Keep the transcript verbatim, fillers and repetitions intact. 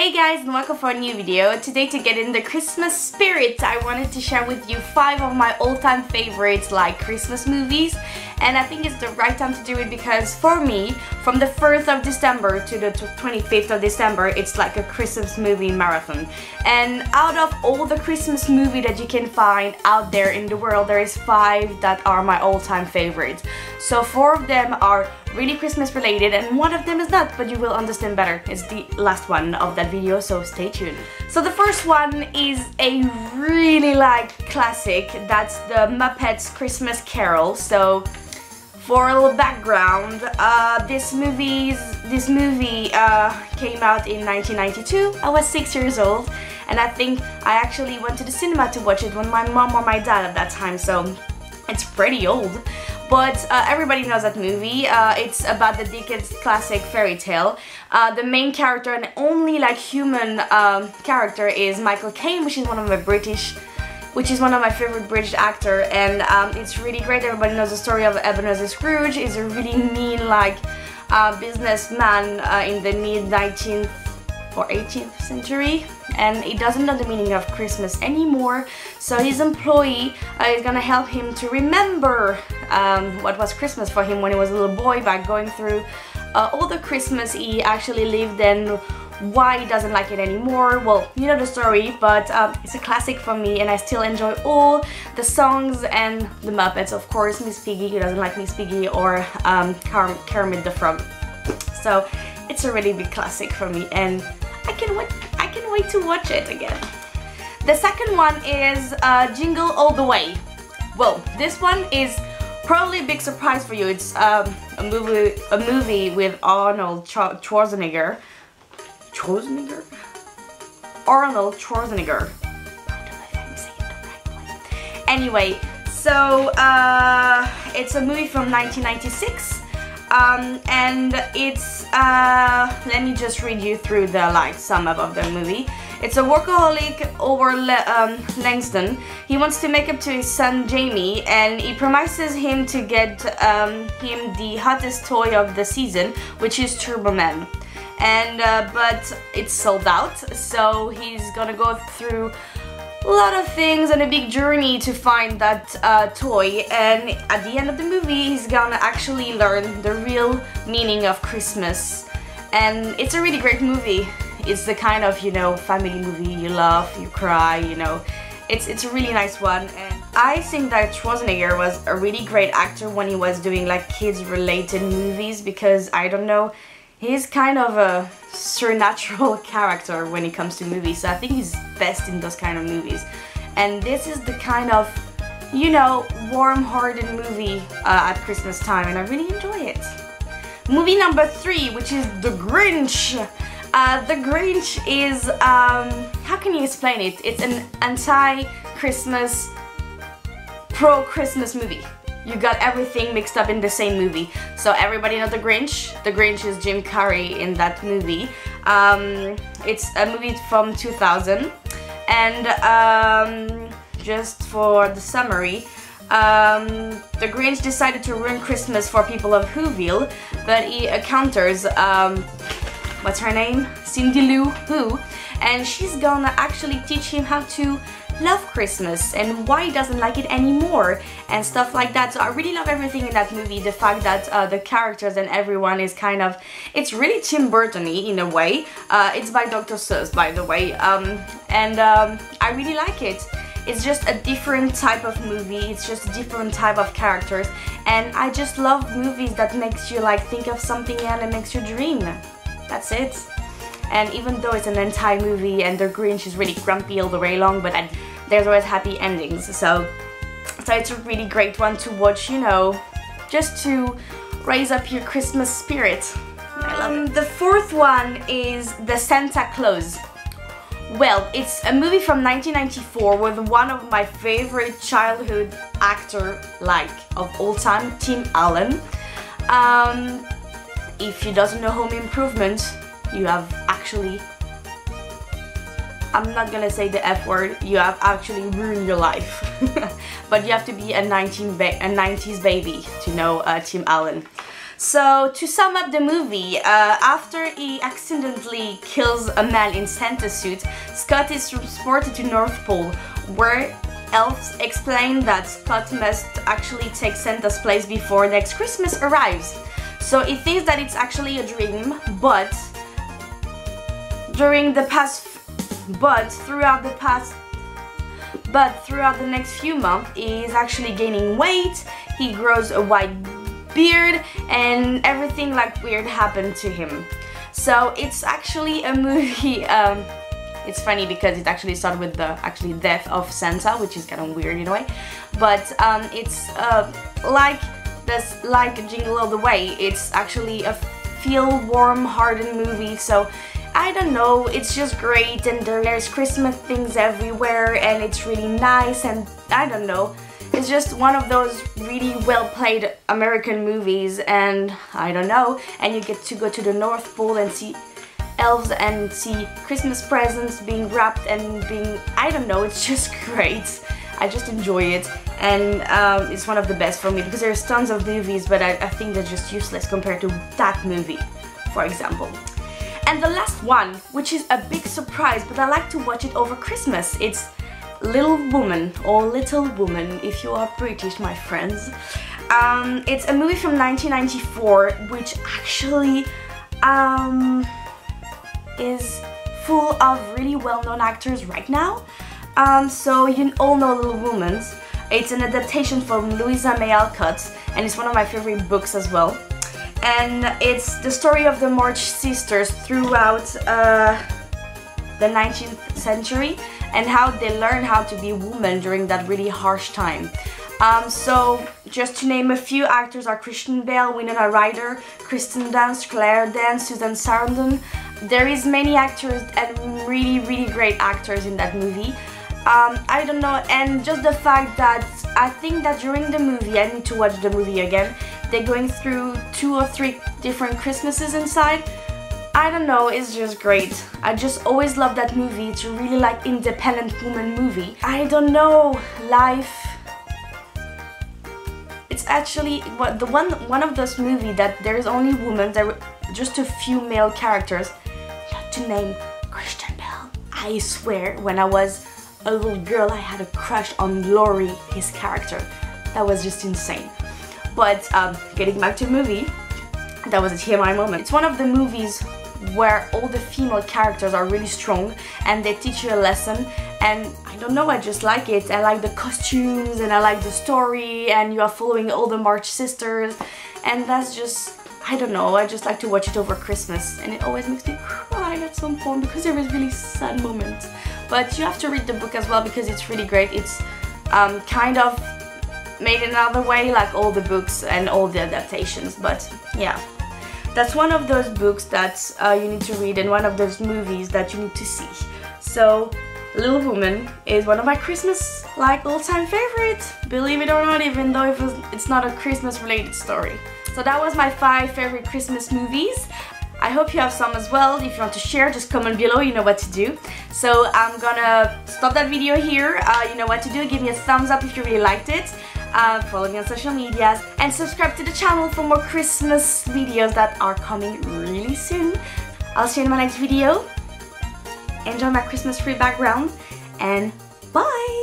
Hey guys, and welcome for a new video. Today, to get in the Christmas spirit, I wanted to share with you five of my all-time favorites, like Christmas movies, and I think it's the right time to do it because for me, from the first of December to the twenty-fifth of December, it's like a Christmas movie marathon. And out of all the Christmas movies that you can find out there in the world, there is five that are my all-time favorites. So four of them are really Christmas related and one of them is not, but you will understand better. It's the last one of that video, so stay tuned. So the first one is a really like classic, that's The Muppet Christmas Carol. So for a little background, uh, this, movies, this movie uh, came out in nineteen ninety-two, I was six years old, and I think I actually went to the cinema to watch it with my mom or my dad at that time, so it's pretty old. But uh, everybody knows that movie. Uh, it's about the Dickens classic fairy tale. Uh, the main character and only like human um, character is Michael Caine, which is one of my British, which is one of my favorite British actor, and um, it's really great. Everybody knows the story of Ebenezer Scrooge. He's a really mean like uh, businessman uh, in the mid nineteenth or eighteenth century, and he doesn't know the meaning of Christmas anymore, so his employee uh, is gonna help him to remember um, what was Christmas for him when he was a little boy by going through uh, all the Christmas he actually lived and why he doesn't like it anymore. Well, you know the story, but um, it's a classic for me and I still enjoy all the songs and the Muppets, of course, Miss Piggy, who doesn't like Miss Piggy, or um, Kermit the Frog. So it's a really big classic for me and I can wait, I can wait to watch it again. The second one is uh, Jingle All the Way. Well, this one is probably a big surprise for you. It's um, a movie a movie with Arnold Schwarzenegger. Schwarzenegger? Arnold Schwarzenegger. I don't know if I'm saying it the right way. Anyway, so uh, it's a movie from nineteen ninety-six. Um, and it's, uh, let me just read you through the like sum up of the movie. It's a workaholic over um, Langston. He wants to make up to his son Jamie, and he promises him to get um, him the hottest toy of the season, which is Turbo Man. And, uh, but it's sold out, so he's gonna go through a lot of things and a big journey to find that uh, toy, and at the end of the movie he's gonna actually learn the real meaning of Christmas. And it's a really great movie. It's the kind of, you know, family movie you laugh, you cry, you know, it's, it's a really nice one. And I think that Schwarzenegger was a really great actor when he was doing like kids related movies, because I don't know, he's kind of a supernatural character when it comes to movies, so I think he's best in those kind of movies. And this is the kind of, you know, warm-hearted movie uh, at Christmas time, and I really enjoy it. Movie number three, which is The Grinch. Uh, the Grinch is, um, how can you explain it? It's an anti-Christmas, pro-Christmas movie. You got everything mixed up in the same movie. So everybody knows The Grinch. The Grinch is Jim Carrey in that movie. Um, it's a movie from two thousand. And um, just for the summary, um, The Grinch decided to ruin Christmas for people of Whoville, but he encounters, um, what's her name? Cindy Lou Who. And she's gonna actually teach him how to love Christmas and why he doesn't like it anymore and stuff like that. So I really love everything in that movie, the fact that uh, the characters and everyone is kind of, it's really Tim Burton-y in a way. Uh, it's by Doctor Seuss, by the way, um, and um, I really like it. It's just a different type of movie, it's just a different type of characters, and I just love movies that makes you like think of something and it makes you dream. That's it. And even though it's an entire movie and The Grinch is really grumpy all the way long, but I, there's always happy endings, so so it's a really great one to watch, you know, just to raise up your Christmas spirit. I love it. Um, the fourth one is The Santa Clause. Well, it's a movie from nineteen ninety-four with one of my favorite childhood actor like of all time, Tim Allen. Um, if you don't know Home Improvement, you have actually, I'm not gonna say the F word, you have actually ruined your life. But you have to be a, nineteen ba a nineties baby to know uh, Tim Allen. So to sum up the movie, uh, after he accidentally kills a man in Santa's suit, Scott is transported to North Pole, where elves explain that Scott must actually take Santa's place before next Christmas arrives. So he thinks that it's actually a dream, but during the past, but throughout the past, but throughout the next few months, he is actually gaining weight. He grows a white beard, and everything like weird happened to him. So it's actually a movie. Um, It's funny because it actually started with the actually death of Santa, which is kind of weird in a way. But um, it's uh, like this, like Jingle All the Way. It's actually a feel warm hearted movie. So I don't know. It's just great, and there's Christmas things everywhere, and it's really nice. And I don't know. It's just one of those really well-played American movies, and I don't know. And you get to go to the North Pole and see elves and see Christmas presents being wrapped and being, I don't know, it's just great. I just enjoy it, and um, it's one of the best for me because there's tons of movies, but I, I think they're just useless compared to that movie, for example. And the last one, which is a big surprise, but I like to watch it over Christmas, it's Little Woman, or Little Woman if you are British, my friends. Um, it's a movie from nineteen ninety-four, which actually um, is full of really well-known actors right now. Um, so you all know Little Women. It's an adaptation from Louisa May Alcott, and it's one of my favorite books as well. And it's the story of the March sisters throughout uh, the nineteenth century and how they learn how to be women during that really harsh time. Um, so just to name a few, actors are Christian Bale, Winona Ryder, Kristen Dunst, Claire Danes, Susan Sarandon. There is many actors and really, really great actors in that movie. Um, I don't know, and just the fact that I think that during the movie, I need to watch the movie again, they're going through two or three different Christmases inside. I don't know, it's just great. I just always love that movie. It's a really like independent woman movie. I don't know, life. It's actually what the one one of those movies that there is only women, there just a few male characters. Not to name Christian Bale. I swear, when I was a little girl, I had a crush on Laurie, his character. That was just insane. But um, getting back to the movie, that was a T M I moment. It's one of the movies where all the female characters are really strong and they teach you a lesson, and I don't know, I just like it. I like the costumes and I like the story, and you are following all the March sisters, and that's just, I don't know, I just like to watch it over Christmas, and it always makes me cry at some point because there is really sad moments. But you have to read the book as well because it's really great. It's um, kind of made another way, like all the books and all the adaptations, but yeah. That's one of those books that uh, you need to read, and one of those movies that you need to see. So, Little Women is one of my Christmas, like, all-time favorites, believe it or not, even though it was, it's not a Christmas-related story. So that was my five favorite Christmas movies. I hope you have some as well. If you want to share, just comment below, you know what to do. So I'm gonna stop that video here. Uh, you know what to do. Give me a thumbs up if you really liked it. Uh, follow me on social medias, and subscribe to the channel for more Christmas videos that are coming really soon. I'll see you in my next video. Enjoy my Christmas-free background, and bye!